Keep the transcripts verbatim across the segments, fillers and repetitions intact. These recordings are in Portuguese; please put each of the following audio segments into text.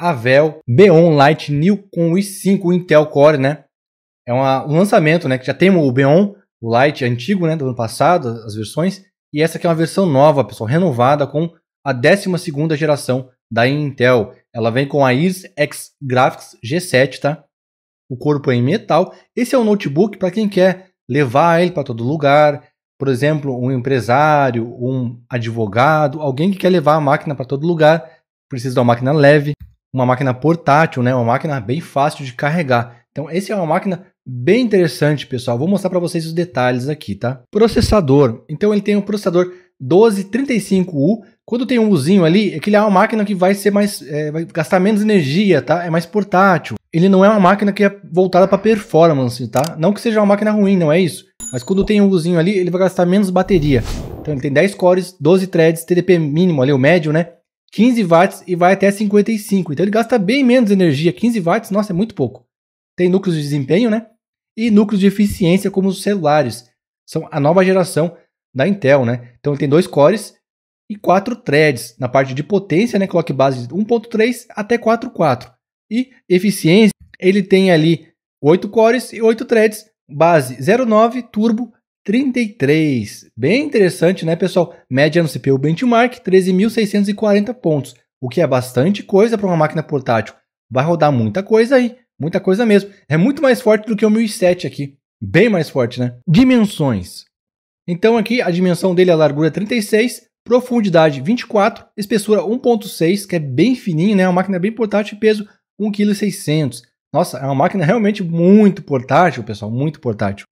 Avell B On Lite New com i cinco Intel Core, né? É uma, um lançamento, né? Que já tem o B On, o Lite antigo, né? Do ano passado, as versões. E essa aqui é uma versão nova, pessoal, renovada com a décima segunda geração da Intel. Ela vem com a Iris X Graphics G sete, tá? O corpo é em metal. Esse é um notebook para quem quer levar ele para todo lugar. Por exemplo, um empresário, um advogado, alguém que quer levar a máquina para todo lugar. Precisa de uma máquina leve, uma máquina portátil, né? Uma máquina bem fácil de carregar. Então, essa é uma máquina bem interessante, pessoal. Vou mostrar para vocês os detalhes aqui, tá? Processador. Então, ele tem um processador doze trinta e cinco U. Quando tem um Uzinho ali, é que ele é uma máquina que vai ser mais, é, vai gastar menos energia, tá? É mais portátil. Ele não é uma máquina que é voltada para performance, tá? Não que seja uma máquina ruim, não é isso. Mas quando tem um Uzinho ali, ele vai gastar menos bateria. Então ele tem dez cores, doze threads, T D P mínimo ali, o médio, né? quinze watts e vai até cinquenta e cinco. Então ele gasta bem menos energia. quinze watts, nossa, é muito pouco. Tem núcleos de desempenho, né? E núcleos de eficiência como os celulares. São a nova geração da Intel, né? Então ele tem dois cores e quatro threads. Na parte de potência, né? Clock base de um ponto três até quatro ponto quatro. E eficiência, ele tem ali oito cores e oito threads. Base zero ponto nove, turbo trinta e três. Bem interessante, né, pessoal? Média no C P U benchmark, treze mil seiscentos e quarenta pontos. O que é bastante coisa para uma máquina portátil. Vai rodar muita coisa aí. Muita coisa mesmo. É muito mais forte do que o mil e sete aqui. Bem mais forte, né? Dimensões. Então aqui a dimensão dele é a largura trinta e seis, profundidade vinte e quatro, espessura um ponto seis, que é bem fininho, né? Uma máquina bem portátil e peso um vírgula seis quilos. Nossa, é uma máquina realmente muito portátil, pessoal. Muito portátil.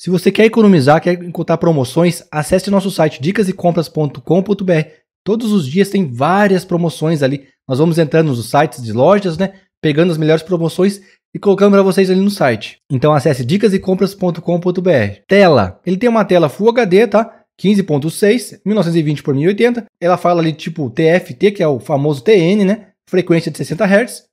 Se você quer economizar, quer encontrar promoções, acesse nosso site dicas e compras ponto com ponto br. Todos os dias tem várias promoções ali. Nós vamos entrando nos sites de lojas, né? Pegando as melhores promoções e colocando para vocês ali no site. Então acesse dicas e compras ponto com ponto br. Tela. Ele tem uma tela Full H D, tá? quinze ponto seis, mil novecentos e vinte por mil e oitenta. Ela fala ali tipo T F T, que é o famoso T N, né? Frequência de sessenta hertz.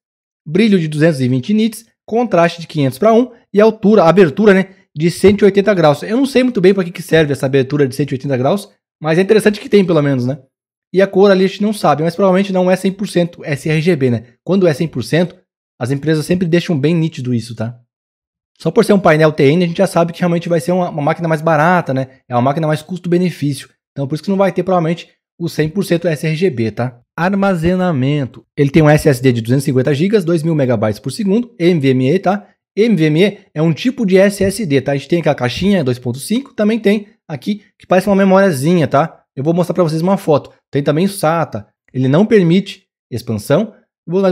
Brilho de duzentos e vinte nits. Contraste de quinhentos para um. E altura, abertura, né? De cento e oitenta graus. Eu não sei muito bem para que, que serve essa abertura de cento e oitenta graus. Mas é interessante que tem, pelo menos, né? E a cor ali a gente não sabe, mas provavelmente não é cem por cento sRGB, né? Quando é cem por cento, as empresas sempre deixam bem nítido isso, tá? Só por ser um painel T N, a gente já sabe que realmente vai ser uma, uma máquina mais barata, né? É uma máquina mais custo-benefício. Então, por isso que não vai ter, provavelmente, o cem por cento sRGB, tá? Armazenamento. Ele tem um S S D de duzentos e cinquenta gigas, dois mil megabytes por segundo, NVMe, tá? NVMe é um tipo de S S D, tá? A gente tem aquela caixinha dois ponto cinco, também tem aqui, que parece uma memóriazinha, tá? Eu vou mostrar para vocês uma foto. Tem também o SATA. Ele não permite expansão,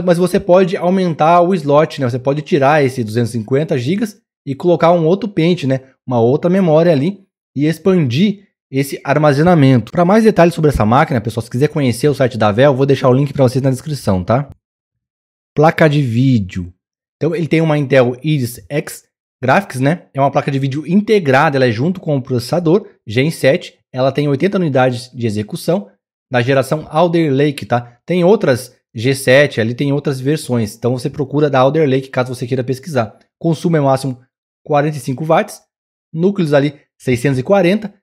mas você pode aumentar o slot, né? Você pode tirar esse duzentos e cinquenta gigas e colocar um outro pente, né? Uma outra memória ali e expandir esse armazenamento. Para mais detalhes sobre essa máquina, pessoal, se quiser conhecer o site da Avell, vou deixar o link para vocês na descrição, tá? Placa de vídeo. Então, ele tem uma Intel Iris X Graphics, né? É uma placa de vídeo integrada, ela é junto com o processador Gen sete. Ela tem oitenta unidades de execução da geração Alder Lake, tá? Tem outras G sete, ali tem outras versões. Então você procura da Alder Lake, caso você queira pesquisar. Consumo é máximo quarenta e cinco watts, núcleos ali seiscentos e quarenta,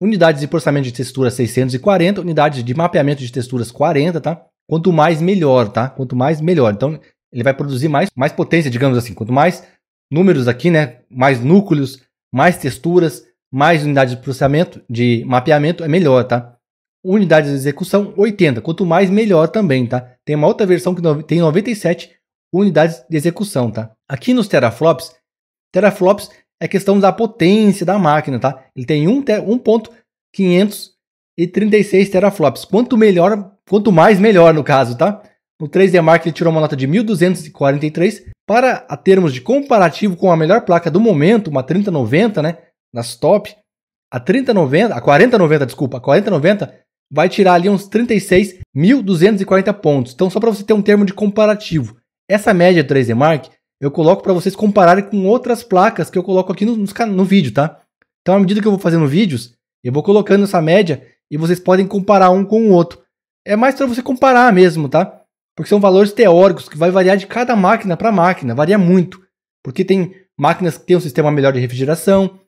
unidades de processamento de textura seiscentos e quarenta, unidades de mapeamento de texturas quarenta, tá? Quanto mais melhor, tá? Quanto mais melhor. Então ele vai produzir mais, mais potência, digamos assim. Quanto mais números aqui, né? Mais núcleos, mais texturas, mais unidades de processamento, de mapeamento, é melhor, tá? Unidades de execução, oitenta. Quanto mais, melhor também, tá? Tem uma outra versão que tem noventa e sete unidades de execução, tá? Aqui nos teraflops, teraflops é questão da potência da máquina, tá? Ele tem um ponto quinhentos e trinta e seis teraflops. Quanto melhor, quanto mais, melhor no caso, tá? No três D Mark ele tirou uma nota de mil duzentos e quarenta e três. Para a termos de comparativo com a melhor placa do momento, uma trinta noventa, né? Nas top, a trinta noventa, a quarenta noventa, desculpa, a quarenta noventa vai tirar ali uns trinta e seis mil duzentos e quarenta pontos. Então, só para você ter um termo de comparativo. Essa média três D Mark, eu coloco para vocês compararem com outras placas que eu coloco aqui no, no, no vídeo, tá? Então, à medida que eu vou fazendo vídeos, eu vou colocando essa média e vocês podem comparar um com o outro. É mais para você comparar mesmo, tá? Porque são valores teóricos que vai variar de cada máquina para máquina, varia muito. Porque tem máquinas que têm um sistema melhor de refrigeração,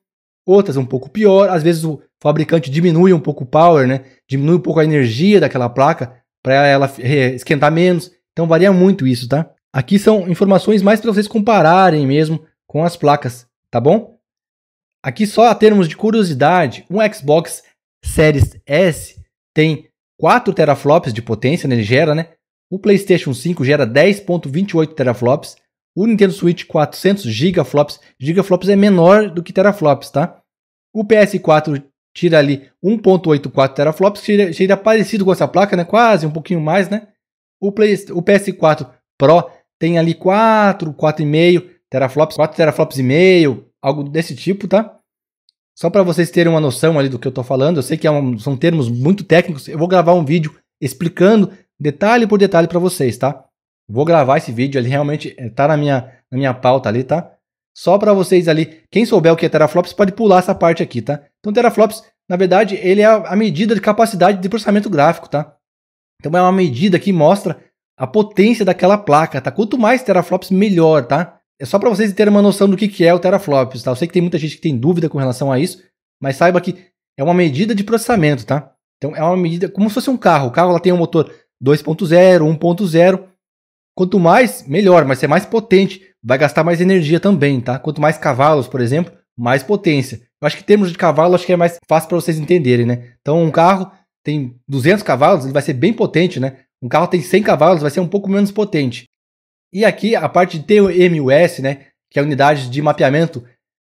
outras um pouco pior, às vezes o fabricante diminui um pouco o power, né? Diminui um pouco a energia daquela placa para ela esquentar menos. Então varia muito isso, tá? Aqui são informações mais para vocês compararem mesmo com as placas, tá bom? Aqui só a termos de curiosidade, um Xbox Series S tem quatro teraflops de potência, né? Ele gera, né? O PlayStation cinco gera dez vírgula vinte e oito teraflops, o Nintendo Switch quatrocentos gigaflops, gigaflops é menor do que teraflops, tá? O P S quatro tira ali um vírgula oitenta e quatro teraflops, tira, tira parecido com essa placa, né? Quase, um pouquinho mais, né? O, Play, o P S quatro Pro tem ali quatro, quatro vírgula cinco teraflops, quatro teraflops e meio, algo desse tipo, tá? Só para vocês terem uma noção ali do que eu tô falando, eu sei que é uma, são termos muito técnicos, eu vou gravar um vídeo explicando detalhe por detalhe para vocês, tá? Vou gravar esse vídeo, ele realmente tá na minha, na minha pauta ali, tá? Só para vocês ali, quem souber o que é teraflops pode pular essa parte aqui, tá? Então teraflops, na verdade, ele é a medida de capacidade de processamento gráfico, tá? Então é uma medida que mostra a potência daquela placa, tá? Quanto mais teraflops, melhor, tá? É só para vocês terem uma noção do que, que é o teraflops, tá? Eu sei que tem muita gente que tem dúvida com relação a isso, mas saiba que é uma medida de processamento, tá? Então é uma medida, como se fosse um carro. O carro ela tem um motor dois ponto zero, um ponto zero. Quanto mais, melhor, mas é mais potente, vai gastar mais energia também, tá? Quanto mais cavalos, por exemplo, mais potência. Eu acho que em termos de cavalo, acho que é mais fácil para vocês entenderem, né? Então um carro tem duzentos cavalos, ele vai ser bem potente, né? Um carro tem cem cavalos, vai ser um pouco menos potente. E aqui a parte de T M U S, né? Que é a unidade de mapeamento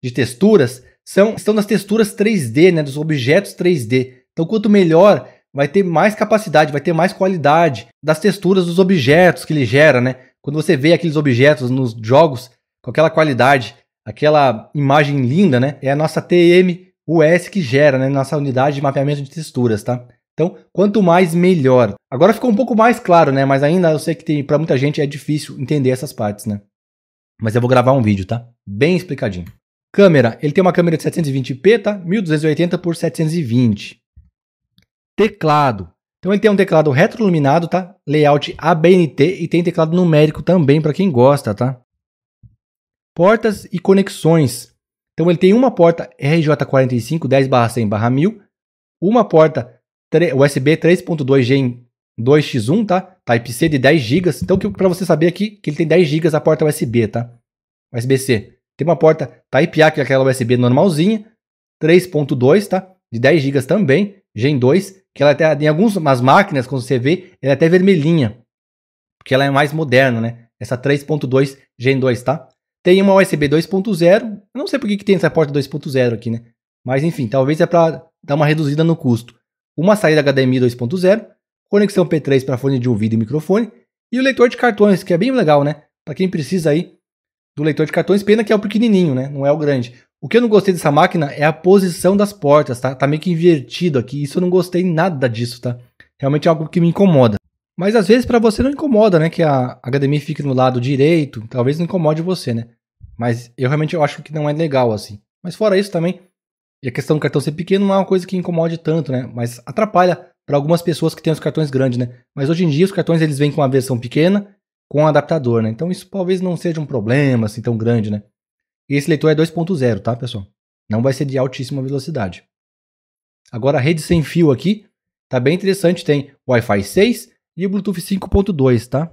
de texturas, são, estão nas texturas três D, né? Dos objetos três D. Então quanto melhor, vai ter mais capacidade, vai ter mais qualidade das texturas dos objetos que ele gera, né? Quando você vê aqueles objetos nos jogos com aquela qualidade, aquela imagem linda, né? É a nossa T M U S que gera, né? Nossa unidade de mapeamento de texturas, tá? Então, quanto mais, melhor. Agora ficou um pouco mais claro, né? Mas ainda eu sei que tem, para muita gente é difícil entender essas partes, né? Mas eu vou gravar um vídeo, tá? Bem explicadinho. Câmera. Ele tem uma câmera de setecentos e vinte p, tá? mil duzentos e oitenta por setecentos e vinte. Teclado. Então ele tem um teclado retroiluminado, tá? Layout A B N T e tem teclado numérico também para quem gosta, tá? Portas e conexões. Então ele tem uma porta R J quarenta e cinco dez barra cem barra mil, uma porta U S B três ponto dois Gen dois por um, tá? Type-C de dez gigas. Então para você saber aqui que ele tem dez gigas a porta U S B, tá? U S B-C. Tem uma porta Type-A, que é aquela U S B normalzinha, três ponto dois, tá? De dez gigas também. Gen dois, que ela até, em algumas máquinas, quando você vê, ela é até vermelhinha, porque ela é mais moderna, né? Essa três ponto dois Gen dois, tá? Tem uma U S B dois ponto zero, não sei por que que tem essa porta dois ponto zero aqui, né? Mas enfim, talvez é para dar uma reduzida no custo. Uma saída H D M I dois ponto zero, conexão P três para fone de ouvido e microfone, e o leitor de cartões, que é bem legal, né? Para quem precisa aí do leitor de cartões, pena que é o pequenininho, né? Não é o grande. O que eu não gostei dessa máquina é a posição das portas, tá? Tá meio que invertido aqui. Isso eu não gostei nada disso, tá? Realmente é algo que me incomoda. Mas às vezes para você não incomoda, né? Que a H D M I fique no lado direito. Talvez não incomode você, né? Mas eu realmente eu acho que não é legal assim. Mas fora isso também, e a questão do cartão ser pequeno não é uma coisa que incomode tanto, né? Mas atrapalha para algumas pessoas que têm os cartões grandes, né? Mas hoje em dia os cartões eles vêm com uma versão pequena, com um adaptador, né? Então isso talvez não seja um problema assim tão grande, né? E esse leitor é dois ponto zero, tá, pessoal? Não vai ser de altíssima velocidade. Agora, a rede sem fio aqui, tá bem interessante. Tem Wi-Fi seis e o Bluetooth cinco ponto dois, tá?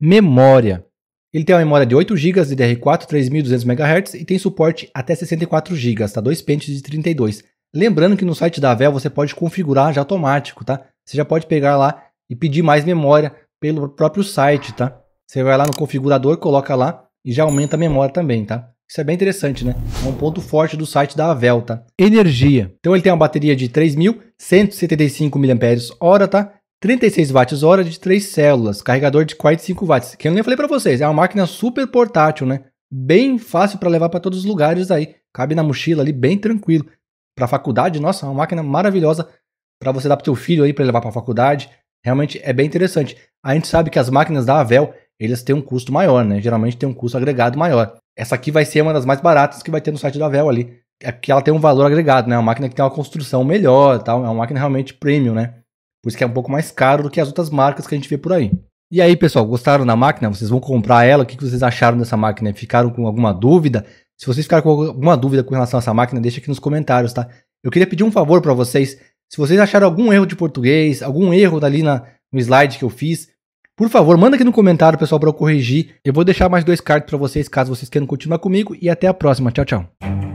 Memória. Ele tem uma memória de oito gigas, D D R quatro, três mil e duzentos megahertz e tem suporte até sessenta e quatro gigas, tá? Dois pentes de trinta e dois. Lembrando que no site da Avell você pode configurar já automático, tá? Você já pode pegar lá e pedir mais memória pelo próprio site, tá? Você vai lá no configurador, coloca lá, e já aumenta a memória também, tá? Isso é bem interessante, né? É um ponto forte do site da Avell, tá? Energia. Então ele tem uma bateria de três mil cento e setenta e cinco miliampères-hora, tá? trinta e seis watts-hora de três células. Carregador de quarenta e cinco watts. Que eu nem falei pra vocês. É uma máquina super portátil, né? Bem fácil pra levar pra todos os lugares aí. Cabe na mochila ali, bem tranquilo. Pra faculdade, nossa, é uma máquina maravilhosa pra você dar pro teu filho aí, pra levar pra faculdade. Realmente é bem interessante. A gente sabe que as máquinas da Avell eles têm um custo maior, né? Geralmente tem um custo agregado maior. Essa aqui vai ser uma das mais baratas que vai ter no site da Avell ali. É porque ela tem um valor agregado, né? É uma máquina que tem uma construção melhor, tal. É uma máquina realmente premium, né? Por isso que é um pouco mais caro do que as outras marcas que a gente vê por aí. E aí, pessoal, gostaram da máquina? Vocês vão comprar ela? O que vocês acharam dessa máquina? Ficaram com alguma dúvida? Se vocês ficaram com alguma dúvida com relação a essa máquina, deixa aqui nos comentários, tá? Eu queria pedir um favor para vocês. Se vocês acharam algum erro de português, algum erro ali na, no slide que eu fiz, Por favor, manda aqui no comentário, pessoal, para eu corrigir. Eu vou deixar mais dois cards para vocês, caso vocês queiram continuar comigo. E até a próxima. Tchau, tchau.